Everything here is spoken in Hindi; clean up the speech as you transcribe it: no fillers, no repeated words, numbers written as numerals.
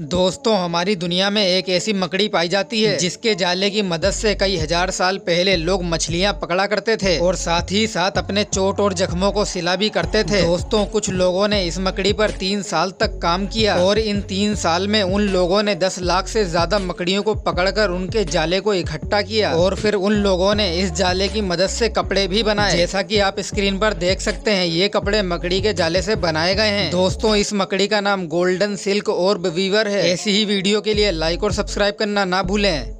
दोस्तों, हमारी दुनिया में एक ऐसी मकड़ी पाई जाती है जिसके जाले की मदद से कई हजार साल पहले लोग मछलियां पकड़ा करते थे और साथ ही साथ अपने चोट और जख्मों को सिला भी करते थे। दोस्तों, कुछ लोगों ने इस मकड़ी पर 3 साल तक काम किया और इन 3 साल में उन लोगों ने 10 लाख से ज्यादा मकड़ियों को पकड़कर उनके जाले को इकट्ठा किया और फिर उन लोगों ने इस जाले की मदद से कपड़े भी बनाए। जैसा कि आप स्क्रीन पर देख सकते हैं, ये कपड़े मकड़ी के जाले से बनाए गए हैं। दोस्तों, इस मकड़ी का नाम गोल्डन सिल्क ऑर्ब वीवर है। ऐसी ही वीडियो के लिए लाइक और सब्सक्राइब करना ना भूलें।